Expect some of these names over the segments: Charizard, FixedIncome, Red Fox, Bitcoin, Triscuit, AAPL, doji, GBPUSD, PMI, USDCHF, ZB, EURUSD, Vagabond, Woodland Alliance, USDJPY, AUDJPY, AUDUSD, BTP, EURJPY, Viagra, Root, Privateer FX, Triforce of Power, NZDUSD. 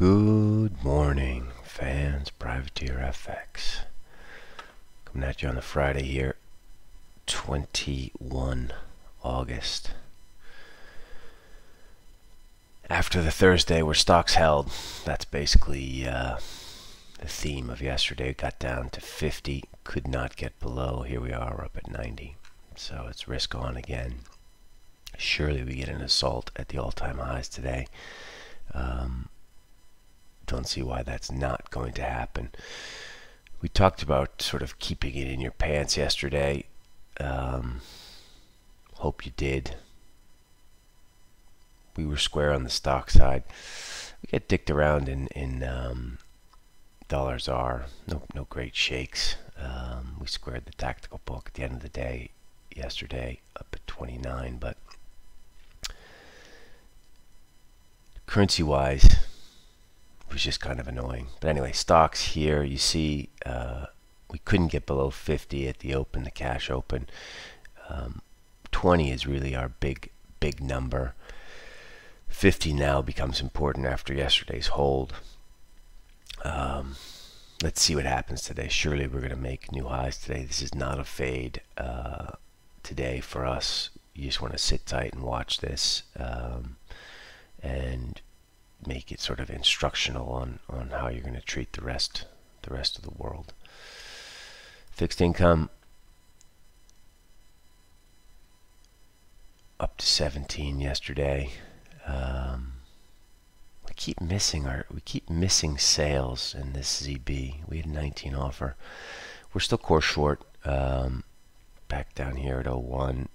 Good morning, fans. Privateer FX coming at you on the Friday here, 21 August. After the Thursday where stocks held, that's basically the theme of yesterday. It got down to 50, could not get below. Here we are, we're up at 90. So it's risk on again. Surely we get an assault at the all-time highs today. Don't see why that's not going to happen. We talked about sort of keeping it in your pants yesterday. Hope you did. We were square on the stock side. We get dicked around in dollars are no great shakes. We squared the tactical book at the end of the day yesterday, up at 29, but currency wise was just kind of annoying. But anyway, stocks here, you see we couldn't get below 50 at the open, the cash open. 20 is really our big number. 50 now becomes important after yesterday's hold. Let's see what happens today. Surely we're going to make new highs today. This is not a fade today for us. You just want to sit tight and watch this and make it sort of instructional on how you're going to treat the rest of the world. Fixed income up to 17 yesterday. We keep missing sales in this ZB. We had 19 offer. We're still core short. Back down here at 01.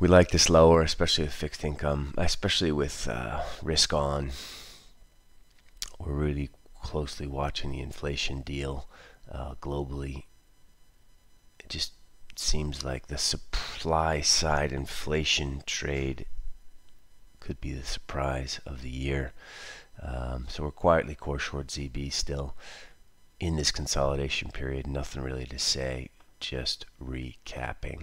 We like this lower, especially with fixed income, especially with risk on. We're really closely watching the inflation deal globally. It just seems like the supply side inflation trade could be the surprise of the year. So we're quietly core short ZB still in this consolidation period. Nothing really to say, just recapping.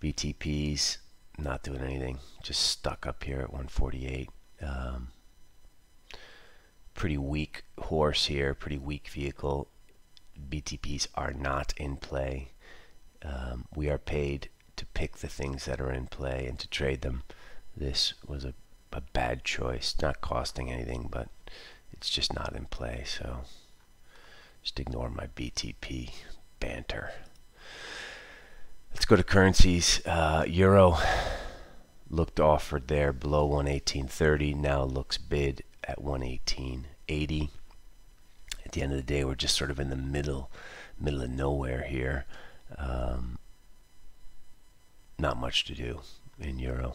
BTP's not doing anything, just stuck up here at 148. Pretty weak horse here, pretty weak vehicle. BTPs are not in play. We are paid to pick the things that are in play and to trade them. This was a bad choice, not costing anything, but it's just not in play, so just ignore my BTP banter. Let's go to currencies. Euro looked offered there below 118.30, now looks bid at 118.80. At the end of the day, we're just sort of in the middle of nowhere here. Not much to do in euro,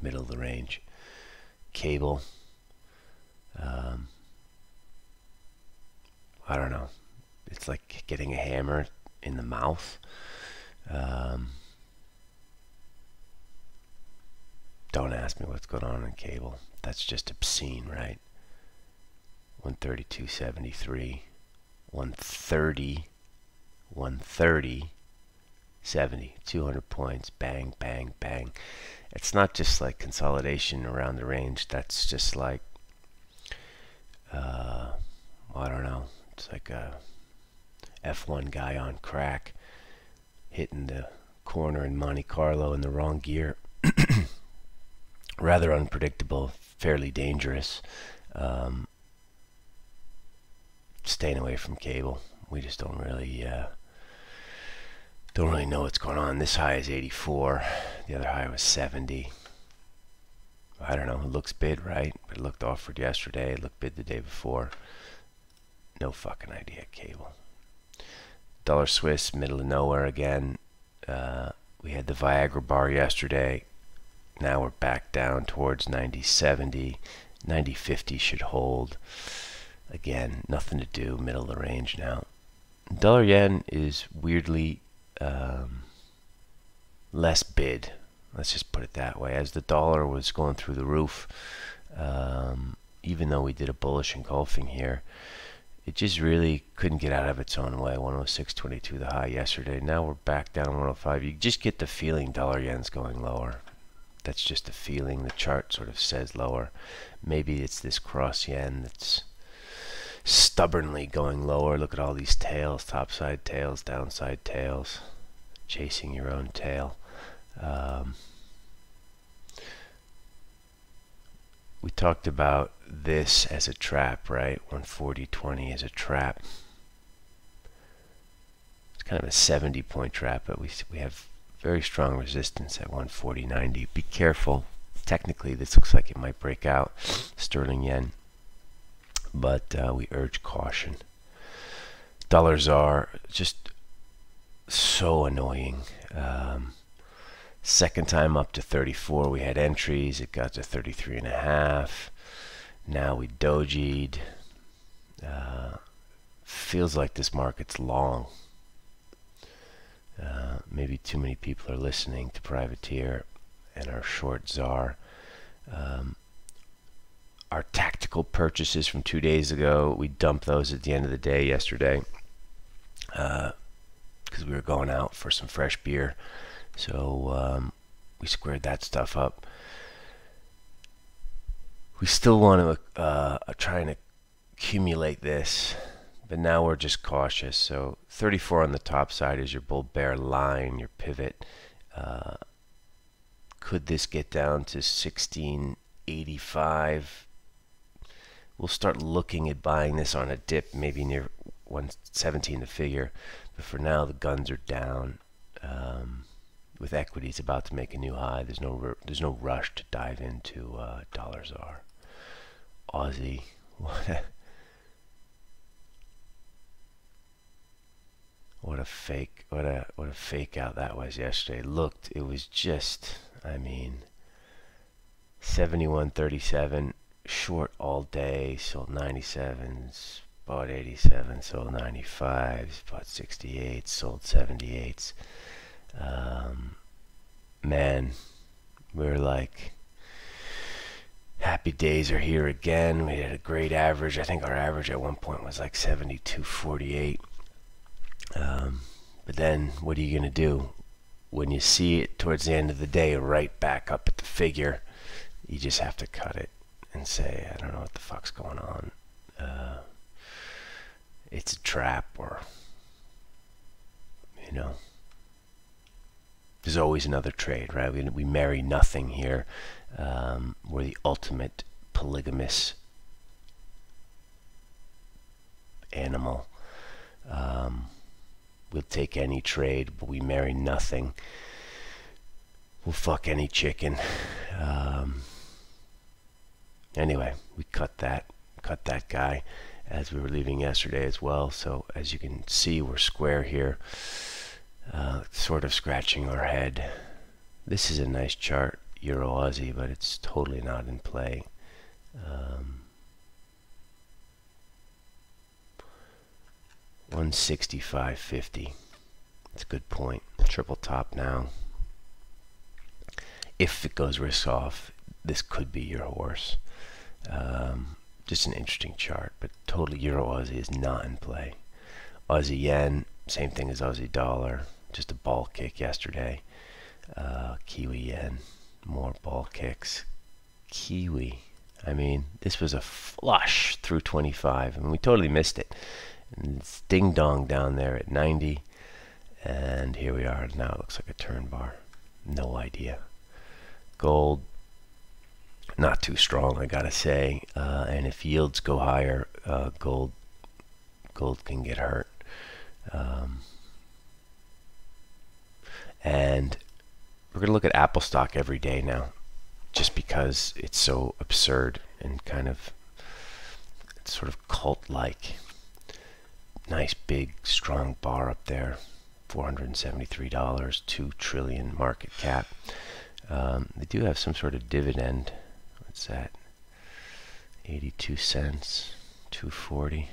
middle of the range. Cable, I don't know, it's like getting a hammer in the mouth. Don't ask me what's going on in cable. That's just obscene, right? 132.73, 130, 70, 200 points, bang, bang, bang. It's not just like consolidation around the range. That's just like, I don't know. It's like a F1 guy on crack hitting the corner in Monte Carlo in the wrong gear. Rather unpredictable, fairly dangerous. Staying away from cable. We just don't really know what's going on. This high is 84. The other high was 70. I don't know. It looks bid, right? It looked offered yesterday. It looked bid the day before. No fucking idea, cable. Dollar Swiss, middle of nowhere again. We had the Viagra bar yesterday. Now we're back down towards 90.70. 90.50 should hold. Again, nothing to do. Middle of the range now. Dollar yen is weirdly less bid, let's just put it that way. As the dollar was going through the roof, even though we did a bullish engulfing here, it just really couldn't get out of its own way. 106.22 the high yesterday. Now we're back down 105. You just get the feeling dollar yen's going lower. That's just a feeling. The chart sort of says lower. Maybe it's this cross yen that's stubbornly going lower. Look at all these tails, topside tails, downside tails, chasing your own tail. We talked about this as a trap, right? 140.20 is a trap. It's kind of a 70-point trap, but we have very strong resistance at 140.90. Be careful. Technically, this looks like it might break out sterling yen, but we urge caution. Dollars are just so annoying. Second time up to 34, we had entries. It got to 33.5. Now we dojied. Feels like this market's long. Maybe too many people are listening to Privateer and our short czar. Our tactical purchases from 2 days ago, we dumped those at the end of the day yesterday because we were going out for some fresh beer. So we squared that stuff up. We still want to try and accumulate this, but now we're just cautious. So 34 on the top side is your bull bear line, your pivot. Could this get down to 1685? We'll start looking at buying this on a dip, maybe near 117 the figure. But for now, the guns are down. With equities about to make a new high, there's no rush to dive into dollars. Are Aussie, what a fake out that was yesterday. Looked, it was just, I mean, 71.37 short all day, sold 97s, bought 87, sold 95s, bought 68, sold 78s. Man, we're like, happy days are here again. We had a great average. I think our average at one point was like 72.48. But then what are you going to do? When you see it towards the end of the day, right back up at the figure, you just have to cut it and say, I don't know what the fuck's going on. It's a trap, or, you know. There's always another trade, right? We marry nothing here. We're the ultimate polygamous animal. We'll take any trade, but we marry nothing. We'll fuck any chicken. Anyway, we cut that guy as we were leaving yesterday as well. So as you can see, we're square here. Sort of scratching our head. This is a nice chart, Euro Aussie, but it's totally not in play. $165.50. That's a good point. Triple top now. If it goes risk off, this could be your horse. Just an interesting chart, but totally Euro Aussie is not in play. Aussie yen, same thing as Aussie dollar. Just a ball kick yesterday. Kiwi yen, more ball kicks. Kiwi, I mean, this was a flush through 25, and we totally missed it. And it's ding dong down there at 90, and here we are. Now it looks like a turn bar. No idea. Gold, not too strong, I gotta say. And if yields go higher, gold can get hurt. And we're going to look at Apple stock every day now, just because it's so absurd and kind of, it's sort of cult-like. Nice big strong bar up there, $473, 2 trillion market cap. They do have some sort of dividend. What's that? 82 cents, $2.40.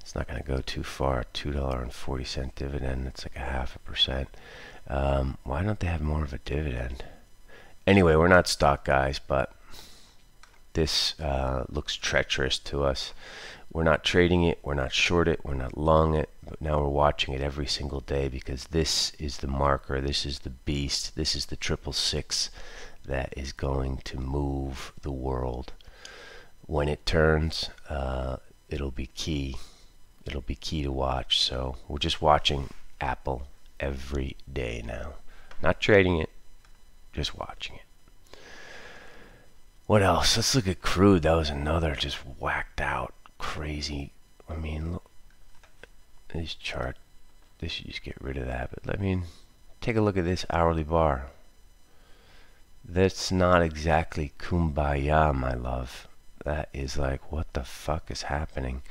It's not going to go too far. $2.40 dividend. That's like 0.5%. Why don't they have more of a dividend? Anyway, we're not stock guys, but this looks treacherous to us. We're not trading it. We're not short it. We're not long it. But now we're watching it every single day because this is the marker. This is the beast. This is the 666 that is going to move the world. When it turns, it'll be key. It'll be key to watch. So we're just watching Apple every day now. Not trading it, just watching it. What else? Let's look at crude. That was another just whacked out, crazy. I mean, look, this chart, they should just get rid of that. But I mean, take a look at this hourly bar. That's not exactly kumbaya, my love. That is like, what the fuck is happening?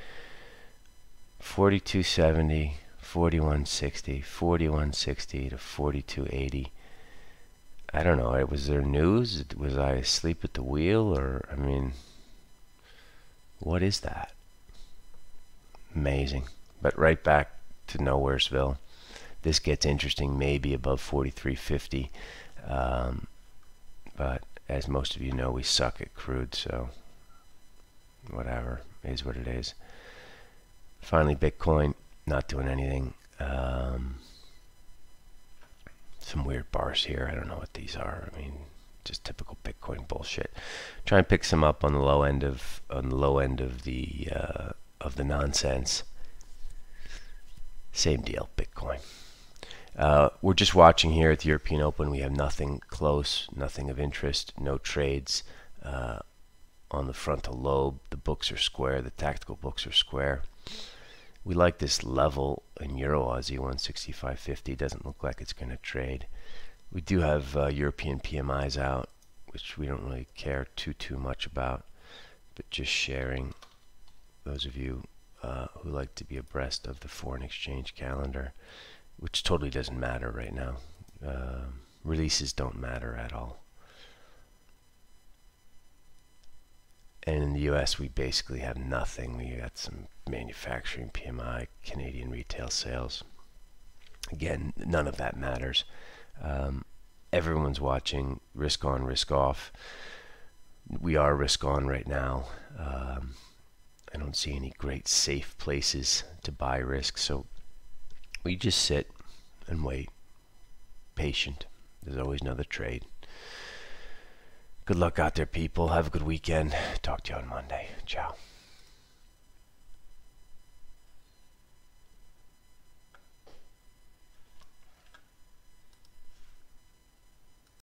42.70, 41.60, 41.60 to 42.80. I don't know. Was there news? Was I asleep at the wheel? Or, I mean, what is that? Amazing. But right back to Nowheresville. This gets interesting, maybe above 43.50. But as most of you know, we suck at crude, so whatever, is what it is. Finally, Bitcoin, not doing anything. Some weird bars here. I don't know what these are. I mean, just typical Bitcoin bullshit. Try and pick some up on the low end of the nonsense. Same deal, Bitcoin. We're just watching here at the European Open. We have nothing close, nothing of interest, no trades on the frontal lobe. The books are square. The tactical books are square. We like this level in Euro Aussie 165.50. Doesn't look like it's going to trade. We do have European PMIs out, which we don't really care too much about, but just sharing those of you who like to be abreast of the foreign exchange calendar, which totally doesn't matter right now. Releases don't matter at all. And in the U.S., we basically have nothing. We got some manufacturing PMI, Canadian retail sales. Again, none of that matters. Everyone's watching risk on, risk off. We are risk on right now. I don't see any great safe places to buy risk, so we just sit and wait, patient. There's always another trade. Good luck out there, people. Have a good weekend. Talk to you on Monday. Ciao.